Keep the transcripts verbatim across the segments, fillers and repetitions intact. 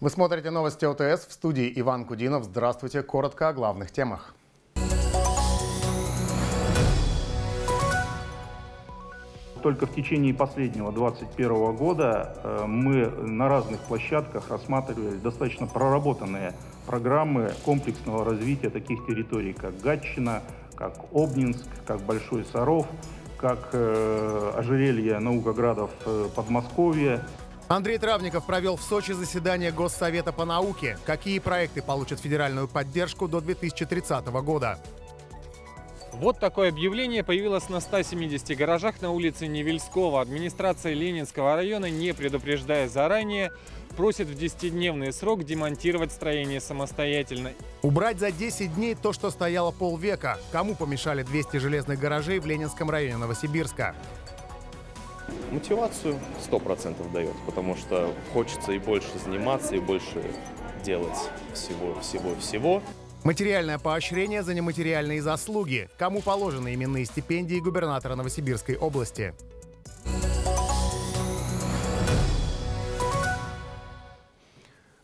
Вы смотрите новости ОТС, в студии Иван Кудинов. Здравствуйте. Коротко о главных темах. Только в течение последнего две тысячи двадцать первого года мы на разных площадках рассматривали достаточно проработанные программы комплексного развития таких территорий, как Гатчина, как Обнинск, как Большой Саров, как ожерелье наукоградов Подмосковья. Андрей Травников провел в Сочи заседание Госсовета по науке. Какие проекты получат федеральную поддержку до две тысячи тридцатого года? Вот такое объявление появилось на ста семидесяти гаражах на улице Невельского. Администрация Ленинского района, не предупреждая заранее, просит в десятидневный срок демонтировать строение самостоятельно. Убрать за десять дней то, что стояло полвека. Кому помешали двести железных гаражей в Ленинском районе Новосибирска? Мотивацию сто процентов дает, потому что хочется и больше заниматься, и больше делать всего-всего-всего. Материальное поощрение за нематериальные заслуги. Кому положены именные стипендии губернатора Новосибирской области?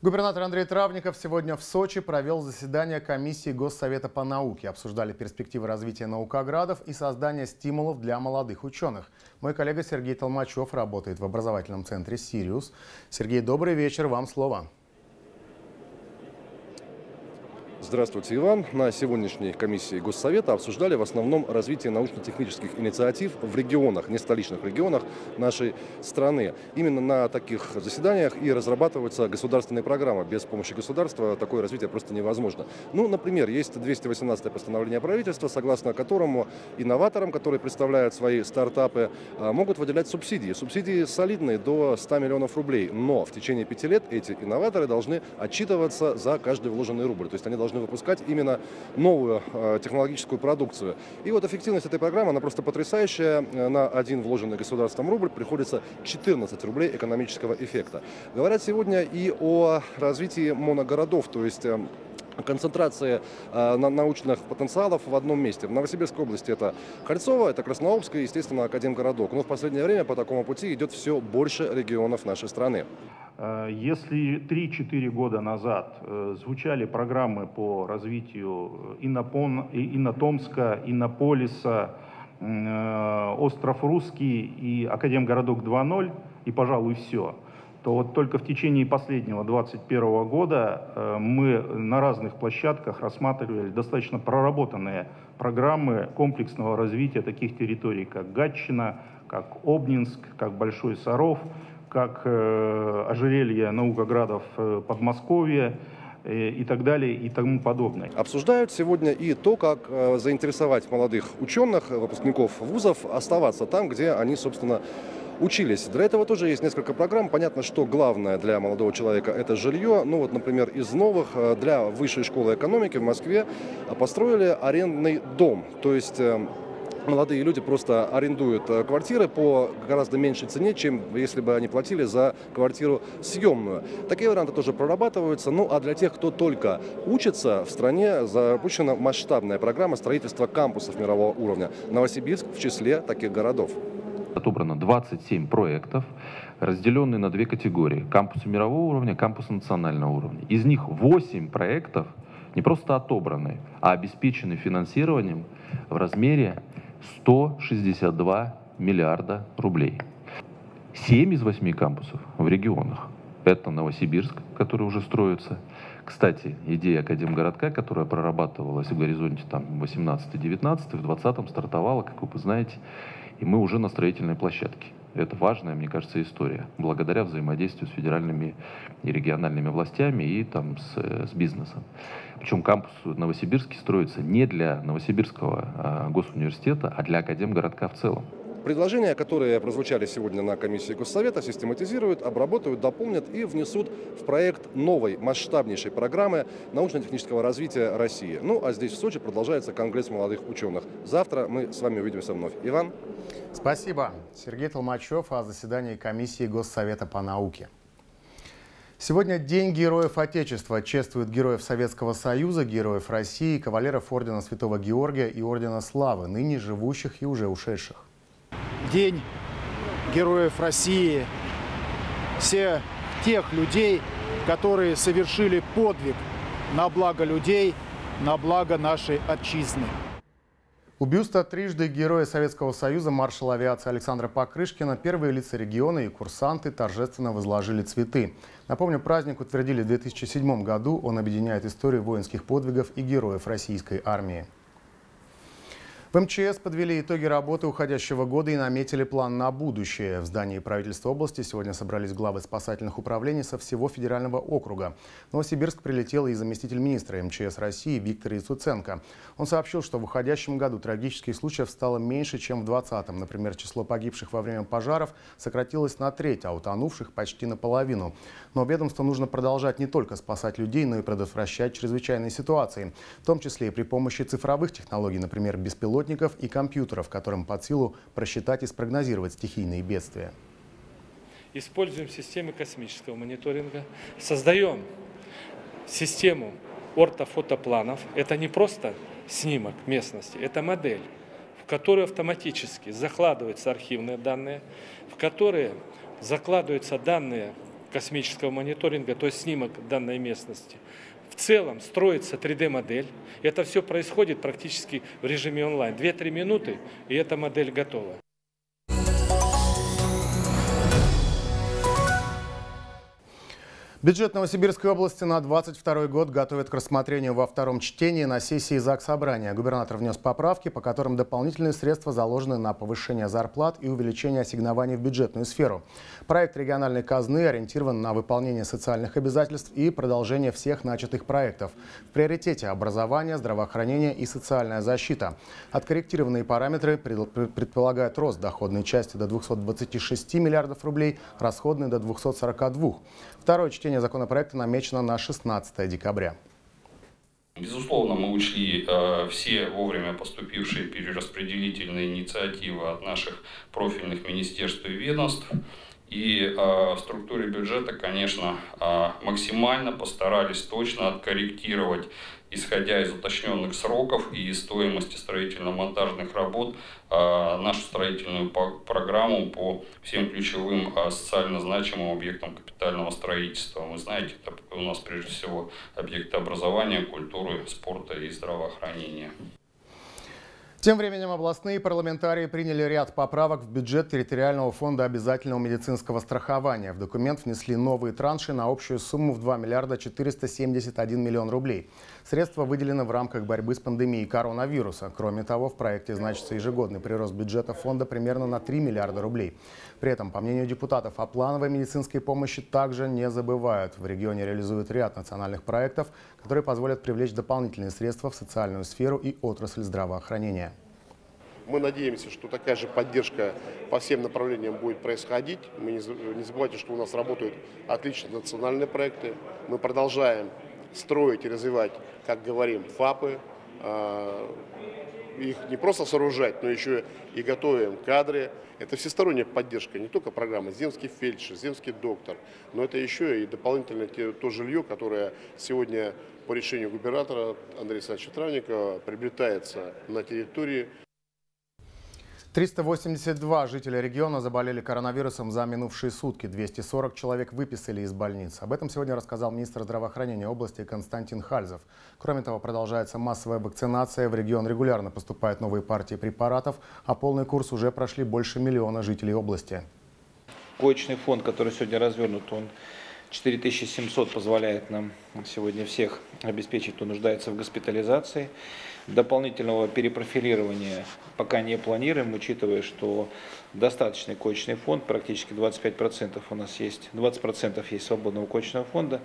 Губернатор Андрей Травников сегодня в Сочи провел заседание комиссии Госсовета по науке. Обсуждали перспективы развития наукоградов и создания стимулов для молодых ученых. Мой коллега Сергей Толмачев работает в образовательном центре «Сириус». Сергей, добрый вечер, вам слово. Здравствуйте, Иван. На сегодняшней комиссии Госсовета обсуждали в основном развитие научно-технических инициатив в регионах, не столичных регионах нашей страны. Именно на таких заседаниях и разрабатываются государственные программы. Без помощи государства такое развитие просто невозможно. Ну, например, есть двести восемнадцатое постановление правительства, согласно которому инноваторам, которые представляют свои стартапы, могут выделять субсидии. Субсидии солидные, до ста миллионов рублей. Но в течение пяти лет эти инноваторы должны отчитываться за каждый вложенный рубль. То есть они должны должны выпускать именно новую э, технологическую продукцию. И вот эффективность этой программы, она просто потрясающая. На один вложенный государством рубль приходится четырнадцать рублей экономического эффекта. Говорят сегодня и о развитии моногородов, то есть э, концентрации э, научных потенциалов в одном месте. В Новосибирской области это Хольцово, это Краснообск и, естественно, Академгородок. Но в последнее время по такому пути идет все больше регионов нашей страны. Если три-четыре года назад звучали программы по развитию Иннопон, Иннотомска, Иннополиса, Остров Русский и Академгородок два ноль, и, пожалуй, все, то вот только в течение последнего две тысячи двадцать первого года мы на разных площадках рассматривали достаточно проработанные программы комплексного развития таких территорий, как Гатчина, как Обнинск, как Большой Саров, как ожерелье наукоградов Подмосковья и так далее и тому подобное. Обсуждают сегодня и то, как заинтересовать молодых ученых, выпускников вузов, оставаться там, где они, собственно, учились. Для этого тоже есть несколько программ. Понятно, что главное для молодого человека – это жилье. Ну вот, например, из новых для Высшей школы экономики в Москве построили арендный дом. То есть молодые люди просто арендуют квартиры по гораздо меньшей цене, чем если бы они платили за квартиру съемную. Такие варианты тоже прорабатываются. Ну а для тех, кто только учится, в стране запущена масштабная программа строительства кампусов мирового уровня. Новосибирск в числе таких городов. Отобрано двадцать семь проектов, разделенные на две категории. Кампусы мирового уровня, кампусы национального уровня. Из них восемь проектов не просто отобраны, а обеспечены финансированием в размере ста шестидесяти двух миллиардов рублей. Семь из восьми кампусов в регионах. Это Новосибирск, который уже строится. Кстати, идея Академгородка, которая прорабатывалась в горизонте восемнадцатый-девятнадцатый, в двадцатом стартовала, как вы знаете, и мы уже на строительной площадке. Это важная, мне кажется, история, благодаря взаимодействию с федеральными и региональными властями и там, с, с бизнесом. Причем кампус в Новосибирске строится не для Новосибирского госуниверситета, а для Академгородка в целом. Предложения, которые прозвучали сегодня на комиссии Госсовета, систематизируют, обработают, дополнят и внесут в проект новой масштабнейшей программы научно-технического развития России. Ну а здесь в Сочи продолжается Конгресс молодых ученых. Завтра мы с вами увидимся вновь. Иван. Спасибо. Сергей Толмачев о заседании комиссии Госсовета по науке. Сегодня День Героев Отечества. Чествуют героев Советского Союза, героев России, кавалеров Ордена Святого Георгия и Ордена Славы, ныне живущих и уже ушедших. День Героев России. Все тех людей, которые совершили подвиг на благо людей, на благо нашей отчизны. У бюста трижды героя Советского Союза, маршала авиации Александра Покрышкина, первые лица региона и курсанты торжественно возложили цветы. Напомню, праздник утвердили в две тысячи седьмом году. Он объединяет историю воинских подвигов и героев российской армии. В МЧС подвели итоги работы уходящего года и наметили план на будущее. В здании правительства области сегодня собрались главы спасательных управлений со всего федерального округа. В Новосибирск прилетел и заместитель министра МЧС России Виктор Ицуценко. Он сообщил, что в уходящем году трагических случаев стало меньше, чем в двадцатом. Например, число погибших во время пожаров сократилось на треть, а утонувших почти наполовину. Но ведомству нужно продолжать не только спасать людей, но и предотвращать чрезвычайные ситуации, в том числе и при помощи цифровых технологий, например, беспилотных и компьютеров, которым под силу просчитать и спрогнозировать стихийные бедствия. Используем системы космического мониторинга, создаем систему ортофотопланов. Это не просто снимок местности, это модель, в которую автоматически закладываются архивные данные, в которые закладываются данные космического мониторинга, то есть снимок данной местности. В целом строится три дэ модель. Это все происходит практически в режиме онлайн. две-три минуты, и эта модель готова. Бюджет Новосибирской области на две тысячи двадцать второй год готовят к рассмотрению во втором чтении на сессии Заксобрания. Губернатор внес поправки, по которым дополнительные средства заложены на повышение зарплат и увеличение ассигнований в бюджетную сферу. Проект региональной казны ориентирован на выполнение социальных обязательств и продолжение всех начатых проектов. В приоритете образование, здравоохранение и социальная защита. Откорректированные параметры предполагают рост доходной части до двухсот двадцати шести миллиардов рублей, расходной до двухсот сорока двух. Второе чтение законопроекта намечено на шестнадцатое декабря. Безусловно, мы учли э, все вовремя поступившие перераспределительные инициативы от наших профильных министерств и ведомств. И э, в структуре бюджета, конечно, э, максимально постарались точно откорректировать, исходя из уточненных сроков и стоимости строительно-монтажных работ, нашу строительную программу по всем ключевым социально значимым объектам капитального строительства. Вы знаете, это у нас прежде всего объекты образования, культуры, спорта и здравоохранения. Тем временем областные парламентарии приняли ряд поправок в бюджет территориального фонда обязательного медицинского страхования. В документ внесли новые транши на общую сумму в два миллиарда четыреста семьдесят один миллион рублей. Средства выделены в рамках борьбы с пандемией коронавируса. Кроме того, в проекте значится ежегодный прирост бюджета фонда примерно на три миллиарда рублей. При этом, по мнению депутатов, о плановой медицинской помощи также не забывают. В регионе реализуют ряд национальных проектов, которые позволят привлечь дополнительные средства в социальную сферу и отрасль здравоохранения. Мы надеемся, что такая же поддержка по всем направлениям будет происходить. Мы не забывайте, что у нас работают отличные национальные проекты. Мы продолжаем строить и развивать, как говорим, ФАПы. Их не просто сооружать, но еще и готовим кадры. Это всесторонняя поддержка, не только программа «Земский фельдшер», «Земский доктор», но это еще и дополнительно то жилье, которое сегодня по решению губернатора Андрея Александровича Травникова приобретается на территории. триста восемьдесят два жителя региона заболели коронавирусом за минувшие сутки. двести сорок человек выписали из больниц. Об этом сегодня рассказал министр здравоохранения области Константин Хальзов. Кроме того, продолжается массовая вакцинация. В регион регулярно поступают новые партии препаратов, а полный курс уже прошли больше миллиона жителей области. Коечный фонд, который сегодня развернут, он четыре тысячи семьсот позволяет нам сегодня всех обеспечить, кто нуждается в госпитализации. Дополнительного перепрофилирования пока не планируем, учитывая, что достаточный коечный фонд, практически двадцать пять процентов у нас есть, двадцать процентов есть свободного коечного фонда.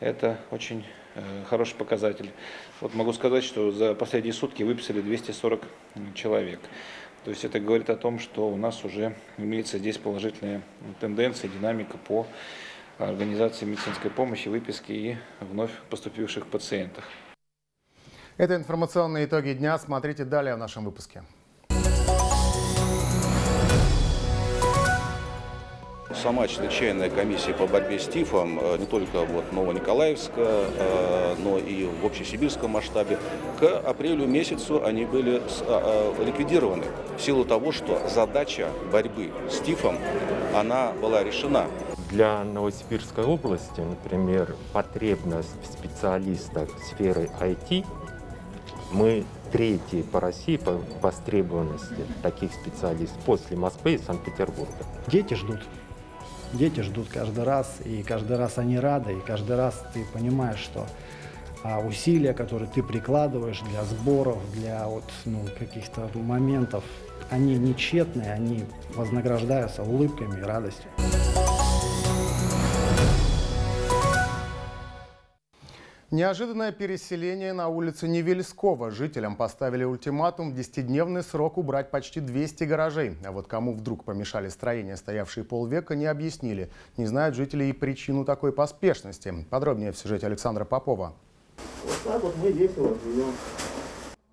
Это очень хороший показатель. Вот могу сказать, что за последние сутки выписали двести сорок человек. То есть это говорит о том, что у нас уже имеется здесь положительная тенденция, динамика по организации медицинской помощи, выписки и вновь поступивших пациентов. Это информационные итоги дня. Смотрите далее в нашем выпуске. Сама чрезвычайная комиссия по борьбе с ТИФом не только вот Новониколаевска, но и в общесибирском масштабе, к апрелю месяцу они были ликвидированы в силу того, что задача борьбы с ТИФом, она была решена. Для Новосибирской области, например, потребность в специалистах сферы ай ти, мы третьи по России по востребованности таких специалистов после Москвы и Санкт-Петербурга. Дети ждут. Дети ждут каждый раз, и каждый раз они рады, и каждый раз ты понимаешь, что усилия, которые ты прикладываешь для сборов, для вот, ну, каких-то моментов, они не тщетные, они вознаграждаются улыбками и радостью. Неожиданное переселение на улицу Невельского. Жителям поставили ультиматум в десятидневный срок убрать почти двести гаражей. А вот кому вдруг помешали строения, стоявшие полвека, не объяснили. Не знают жители и причину такой поспешности. Подробнее в сюжете Александра Попова. Вот так вот мы весело живем.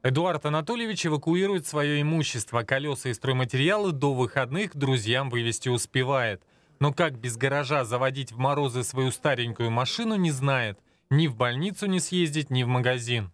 Эдуард Анатольевич эвакуирует свое имущество. Колеса и стройматериалы до выходных друзьям вывести успевает. Но как без гаража заводить в морозы свою старенькую машину, не знает. Ни в больницу не съездить, ни в магазин.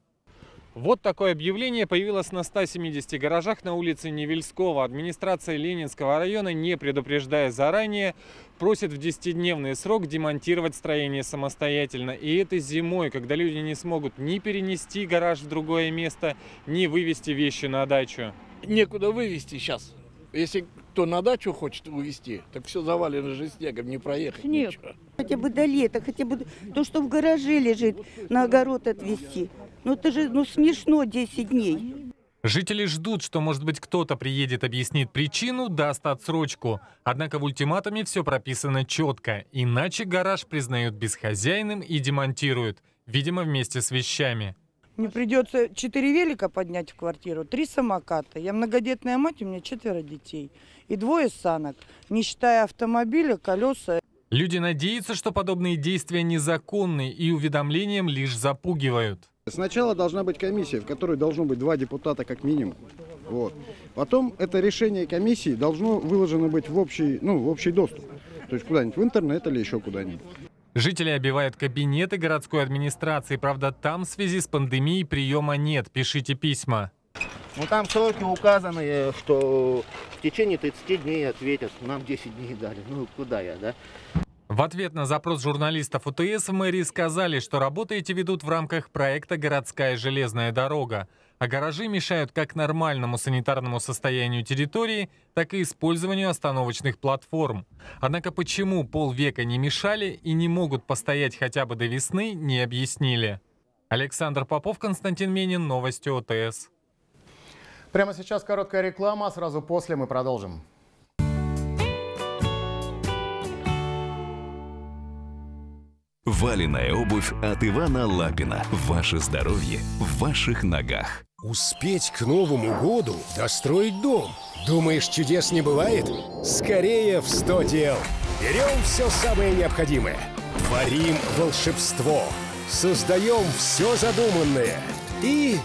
Вот такое объявление появилось на ста семидесяти гаражах на улице Невельского. Администрация Ленинского района, не предупреждая заранее, просит в десятидневный срок демонтировать строение самостоятельно. И это зимой, когда люди не смогут ни перенести гараж в другое место, ни вывести вещи на дачу. Некуда вывести сейчас. Если кто на дачу хочет увезти, так все завалено же снегом, не проехать. Нет, ничего. Хотя бы до лета, хотя бы то, что в гараже лежит, на огород отвезти. Ну это же ну, смешно десять дней. Жители ждут, что, может быть, кто-то приедет, объяснит причину, даст отсрочку. Однако в ультиматуме все прописано четко. Иначе гараж признают бесхозяйным и демонтируют. Видимо, вместе с вещами. Мне придется четыре велика поднять в квартиру, три самоката. Я многодетная мать, у меня четверо детей и двое санок, не считая автомобиля, колеса. Люди надеются, что подобные действия незаконны и уведомлением лишь запугивают. Сначала должна быть комиссия, в которой должно быть два депутата как минимум. Вот. Потом это решение комиссии должно выложено быть в общий, ну, в общий доступ. То есть куда-нибудь в интернет или еще куда-нибудь. Жители оббивают кабинеты городской администрации. Правда, там в связи с пандемией приема нет. Пишите письма. Ну там сроки указаны, что в течение тридцати дней ответят. Нам десять дней дали. Ну куда я, да? В ответ на запрос журналистов УТС в мэрии сказали, что работы эти ведут в рамках проекта «Городская железная дорога». А гаражи мешают как нормальному санитарному состоянию территории, так и использованию остановочных платформ. Однако почему полвека не мешали и не могут постоять хотя бы до весны, не объяснили. Александр Попов, Константин Менин, новости ОТС. Прямо сейчас короткая реклама, а сразу после мы продолжим. Валеная обувь от Ивана Лапина. Ваше здоровье в ваших ногах. Успеть к Новому году достроить дом. Думаешь, чудес не бывает? Скорее в сто дел. Берем все самое необходимое. Творим волшебство. Создаем все задуманное. И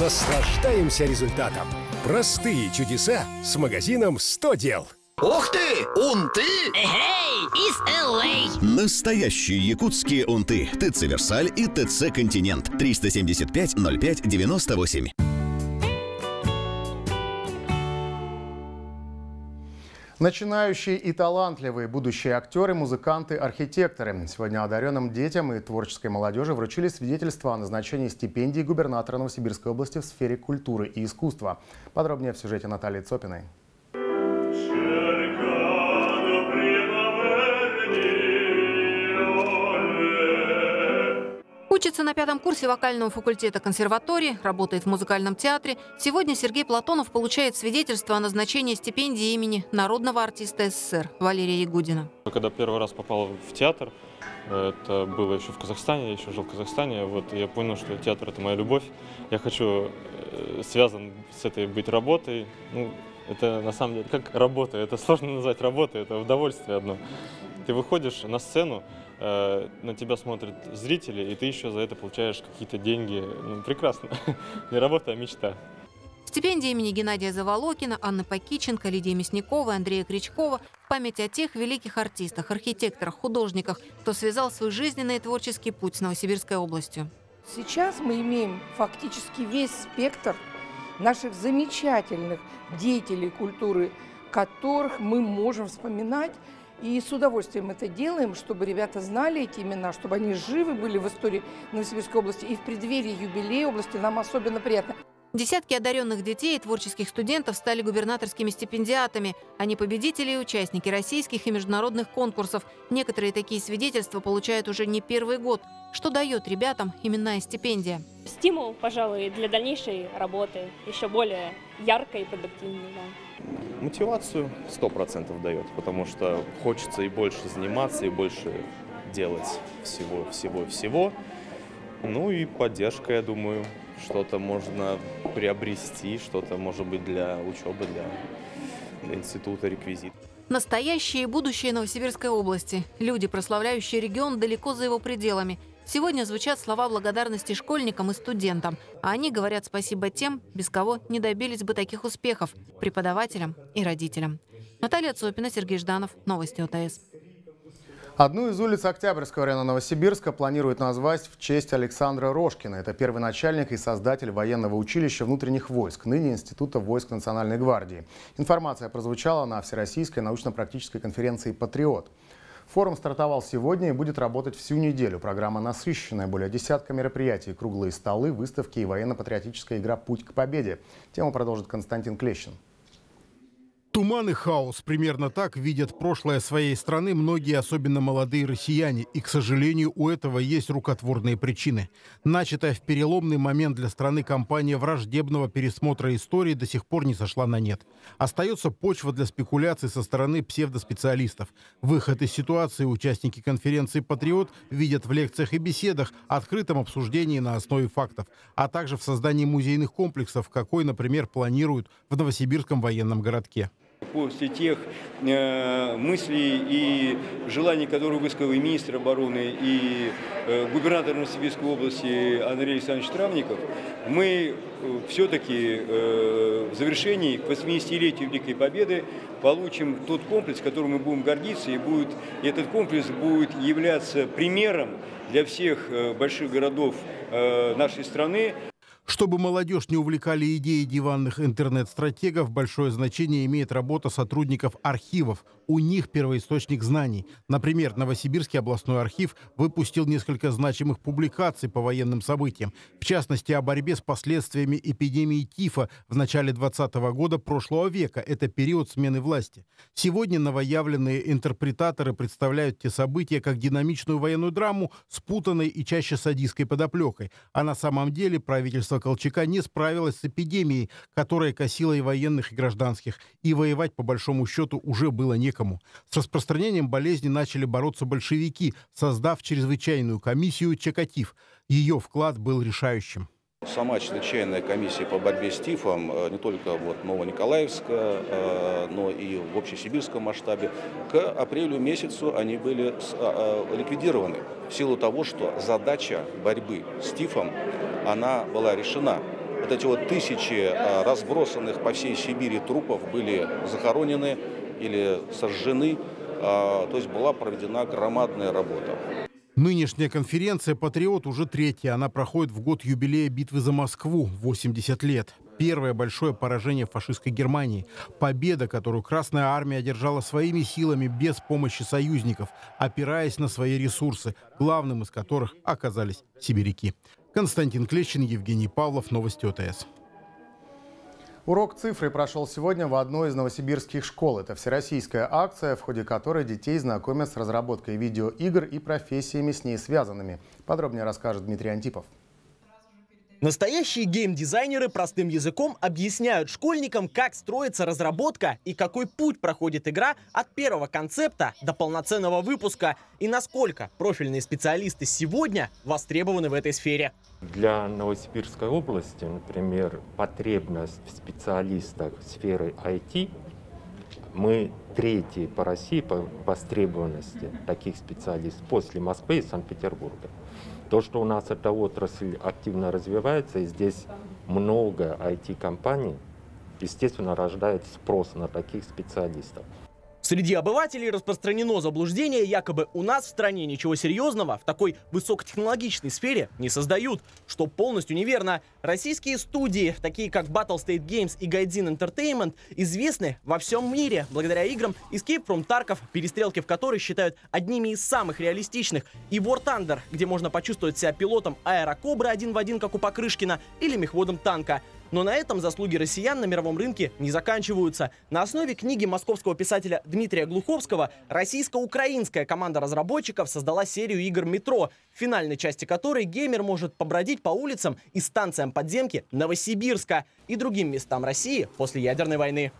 наслаждаемся результатом. Простые чудеса с магазином «сто дел». Ух ты! Унты! Эй, из эл эй! Настоящие якутские унты. ТЦ Версаль и ТЦ Континент. триста семьдесят пять ноль пять девяносто восемь. Начинающие и талантливые будущие актеры, музыканты, архитекторы. Сегодня одаренным детям и творческой молодежи вручили свидетельство о назначении стипендий губернатора Новосибирской области в сфере культуры и искусства. Подробнее в сюжете Натальи Цопиной. Учится на пятом курсе вокального факультета консерватории, работает в музыкальном театре. Сегодня Сергей Платонов получает свидетельство о назначении стипендии имени народного артиста СССР Валерия Ягудина. Когда первый раз попал в театр, это было еще в Казахстане, я еще жил в Казахстане, вот я понял, что театр – это моя любовь. Я хочу связан с этой быть работой. Ну, это на самом деле как работа, это сложно назвать работой, это удовольствие одно. Ты выходишь на сцену, на тебя смотрят зрители, и ты еще за это получаешь какие-то деньги. Ну, прекрасно. Не работа, а мечта. Стипендии имени Геннадия Заволокина, Анны Покиченко, Лидии Мясниковой, Андрея Кричкова в память о тех великих артистах, архитекторах, художниках, кто связал свой жизненный и творческий путь с Новосибирской областью. Сейчас мы имеем фактически весь спектр наших замечательных деятелей культуры, которых мы можем вспоминать. И с удовольствием это делаем, чтобы ребята знали эти имена, чтобы они живы были в истории Новосибирской области. И в преддверии юбилея области нам особенно приятно. Десятки одаренных детей и творческих студентов стали губернаторскими стипендиатами. Они победители и участники российских и международных конкурсов. Некоторые такие свидетельства получают уже не первый год. Что дает ребятам именная стипендия? Стимул, пожалуй, для дальнейшей работы, еще более яркой и продуктивной. Да. Мотивацию сто процентов дает, потому что хочется и больше заниматься, и больше делать всего-всего-всего. Ну и поддержка, я думаю. Что-то можно приобрести, что-то может быть для учебы, для, для института, реквизит. Настоящее и будущее Новосибирской области. Люди, прославляющие регион далеко за его пределами. Сегодня звучат слова благодарности школьникам и студентам. А они говорят спасибо тем, без кого не добились бы таких успехов – преподавателям и родителям. Наталья Цопина, Сергей Жданов. Новости ОТС. Одну из улиц Октябрьского района Новосибирска планируют назвать в честь Александра Рожкина. Это первый начальник и создатель военного училища внутренних войск, ныне Института войск Национальной гвардии. Информация прозвучала на Всероссийской научно-практической конференции «Патриот». Форум стартовал сегодня и будет работать всю неделю. Программа насыщенная, более десятка мероприятий, круглые столы, выставки и военно-патриотическая игра «Путь к победе». Тему продолжит Константин Клещин. Туман и хаос. Примерно так видят прошлое своей страны многие, особенно молодые россияне. И, к сожалению, у этого есть рукотворные причины. Начатая в переломный момент для страны кампания враждебного пересмотра истории до сих пор не сошла на нет. Остается почва для спекуляций со стороны псевдоспециалистов. Выход из ситуации участники конференции «Патриот» видят в лекциях и беседах, открытом обсуждении на основе фактов, а также в создании музейных комплексов, какой, например, планируют в Новосибирском военном городке. После тех э, мыслей и желаний, которые высказал министр обороны и э, губернатор Новосибирской области Андрей Александрович Травников, мы э, все-таки э, в завершении к восьмидесятилетию Великой Победы получим тот комплекс, которым мы будем гордиться, и будет, этот комплекс будет являться примером для всех э, больших городов э, нашей страны. Чтобы молодежь не увлекали идеи диванных интернет-стратегов, большое значение имеет работа сотрудников архивов. У них первоисточник знаний. Например, Новосибирский областной архив выпустил несколько значимых публикаций по военным событиям. В частности, о борьбе с последствиями эпидемии тифа в начале двадцатого года прошлого века. Это период смены власти. Сегодня новоявленные интерпретаторы представляют те события как динамичную военную драму, спутанной и чаще садистской подоплекой. А на самом деле правительство Колчака не справилось с эпидемией, которая косила и военных, и гражданских. И воевать, по большому счету, уже было некому. С распространением болезни начали бороться большевики, создав чрезвычайную комиссию «Чекатиф». Ее вклад был решающим. Сама чрезвычайная комиссия по борьбе с тифом не только вот Новониколаевска, но и в общесибирском масштабе, к апрелю месяцу они были ликвидированы в силу того, что задача борьбы с тифом она была решена. Вот эти вот тысячи разбросанных по всей Сибири трупов были захоронены или сожжены, то есть была проведена громадная работа. Нынешняя конференция «Патриот» уже третья. Она проходит в год юбилея битвы за Москву, восемьдесят лет. Первое большое поражение фашистской Германии. Победа, которую Красная Армия одержала своими силами без помощи союзников, опираясь на свои ресурсы, главным из которых оказались сибиряки. Константин Клещин, Евгений Павлов, Новости ОТС. Урок цифры прошел сегодня в одной из новосибирских школ. Это всероссийская акция, в ходе которой детей знакомят с разработкой видеоигр и профессиями с ней связанными. Подробнее расскажет Дмитрий Антипов. Настоящие геймдизайнеры простым языком объясняют школьникам, как строится разработка и какой путь проходит игра от первого концепта до полноценного выпуска, и насколько профильные специалисты сегодня востребованы в этой сфере. Для Новосибирской области, например, потребность в специалистах сферы ай ти Мы третьи по России по востребованности таких специалистов после Москвы и Санкт-Петербурга. То, что у нас эта отрасль активно развивается, и здесь много ай ти-компаний, естественно, рождает спрос на таких специалистов. Среди обывателей распространено заблуждение, якобы у нас в стране ничего серьезного в такой высокотехнологичной сфере не создают, что полностью неверно. Российские студии, такие как Battle State Games и Gaijin Entertainment, известны во всем мире благодаря играм Escape from Tarkov, перестрелки в которой считают одними из самых реалистичных, и War Thunder, где можно почувствовать себя пилотом аэрокобры один в один, как у Покрышкина, или мехводом танка. Но на этом заслуги россиян на мировом рынке не заканчиваются. На основе книги московского писателя Дмитрия Глуховского российско-украинская команда разработчиков создала серию игр «Метро», в финальной части которой геймер может побродить по улицам и станциям подземки Новосибирска и другим местам России после ядерной войны.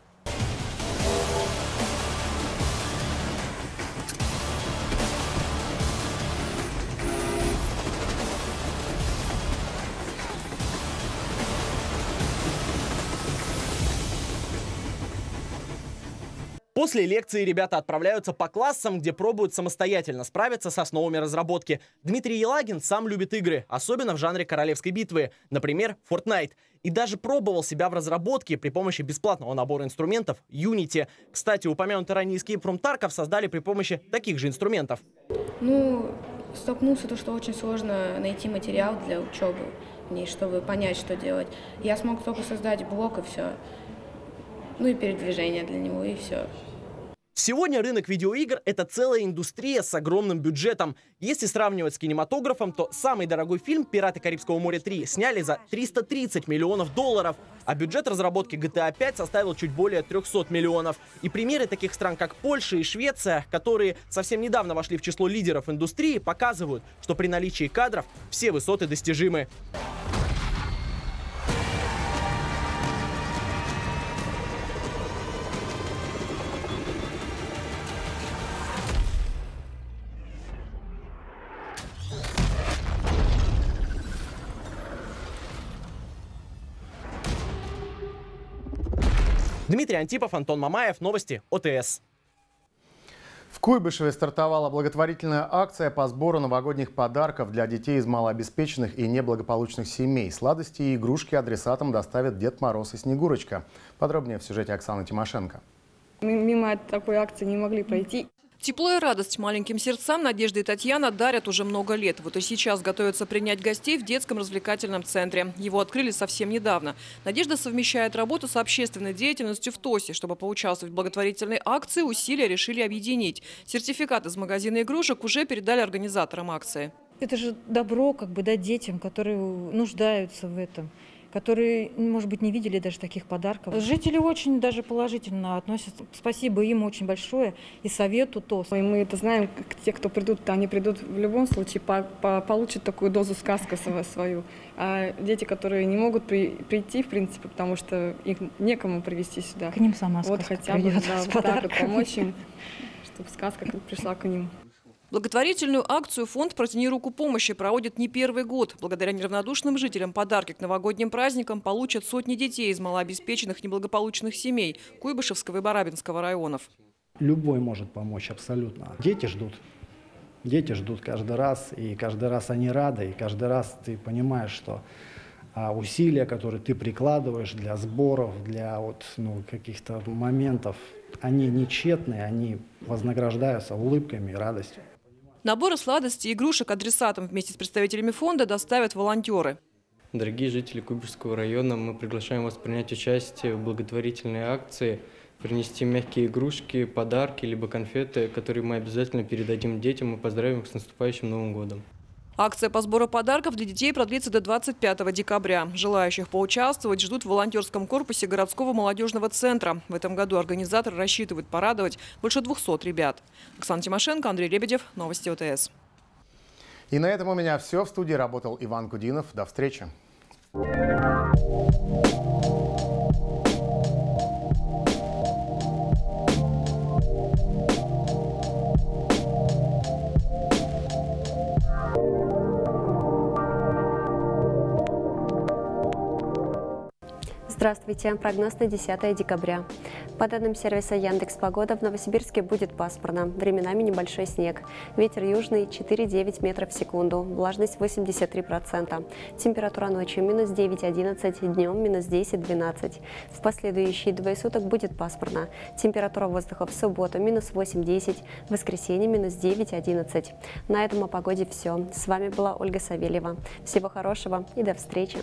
После лекции ребята отправляются по классам, где пробуют самостоятельно справиться с основами разработки. Дмитрий Елагин сам любит игры, особенно в жанре королевской битвы, например, Fortnite. И даже пробовал себя в разработке при помощи бесплатного набора инструментов Unity. Кстати, упомянутый ранее Escape from Tarkov создали при помощи таких же инструментов. Ну, столкнулся то, что очень сложно найти материал для учебы, чтобы понять, что делать. Я смог только создать блок и все. Ну и передвижение для него, и все. Сегодня рынок видеоигр – это целая индустрия с огромным бюджетом. Если сравнивать с кинематографом, то самый дорогой фильм «Пираты Карибского моря три» сняли за триста тридцать миллионов долларов, а бюджет разработки джи ти эй пять составил чуть более трёхсот миллионов. И примеры таких стран, как Польша и Швеция, которые совсем недавно вошли в число лидеров индустрии, показывают, что при наличии кадров все высоты достижимы. Дмитрий Антипов, Антон Мамаев, новости ОТС. В Куйбышеве стартовала благотворительная акция по сбору новогодних подарков для детей из малообеспеченных и неблагополучных семей. Сладости и игрушки адресатам доставят Дед Мороз и Снегурочка. Подробнее в сюжете Оксаны Тимошенко. Мы мимо такой акции не могли пройти. Тепло и радость маленьким сердцам Надежда и Татьяна дарят уже много лет. Вот и сейчас готовятся принять гостей в детском развлекательном центре. Его открыли совсем недавно. Надежда совмещает работу с общественной деятельностью в ТОСе. Чтобы поучаствовать в благотворительной акции, усилия решили объединить. Сертификат из магазина игрушек уже передали организаторам акции. Это же добро, как бы, да, детям, которые нуждаются в этом, которые, может быть, не видели даже таких подарков. Жители очень даже положительно относятся. Спасибо им очень большое и совету ТОС. И мы это знаем, те, кто придут, они придут в любом случае, по -по получат такую дозу сказки свою. А дети, которые не могут при прийти, в принципе, потому что их некому привезти сюда. К ним сама сказка вот, хотя бы, да, вот так вот помочь им, чтобы сказка пришла к ним. Благотворительную акцию фонд «Протяни руку помощи» проводит не первый год. Благодаря неравнодушным жителям подарки к новогодним праздникам получат сотни детей из малообеспеченных неблагополучных семей Куйбышевского и Барабинского районов. Любой может помочь абсолютно. Дети ждут. Дети ждут каждый раз, и каждый раз они рады, и каждый раз ты понимаешь, что усилия, которые ты прикладываешь для сборов, для вот, ну, каких-то моментов, они не тщетные, они вознаграждаются улыбками и радостью. Наборы сладостей и игрушек адресатам вместе с представителями фонда доставят волонтеры. Дорогие жители Куйбышевского района, мы приглашаем вас принять участие в благотворительной акции, принести мягкие игрушки, подарки, либо конфеты, которые мы обязательно передадим детям и поздравим их с наступающим Новым годом. Акция по сбору подарков для детей продлится до двадцать пятого декабря. Желающих поучаствовать ждут в волонтерском корпусе городского молодежного центра. В этом году организаторы рассчитывают порадовать больше двухсот ребят. Оксана Тимошенко, Андрей Лебедев, новости ОТС. И на этом у меня все. В студии работал Иван Кудинов. До встречи. Здравствуйте, прогноз на десятое декабря. По данным сервиса Яндекс.Погода, в Новосибирске будет пасмурно, временами небольшой снег. Ветер южный четыре-девять метров в секунду, влажность восемьдесят три процента. Температура ночью минус девять-одиннадцать, днем минус десять-двенадцать. В последующие двое суток будет пасмурно. Температура воздуха в субботу минус восемь-десять, в воскресенье минус девять-одиннадцать. На этом о погоде все. С вами была Ольга Савельева. Всего хорошего и до встречи.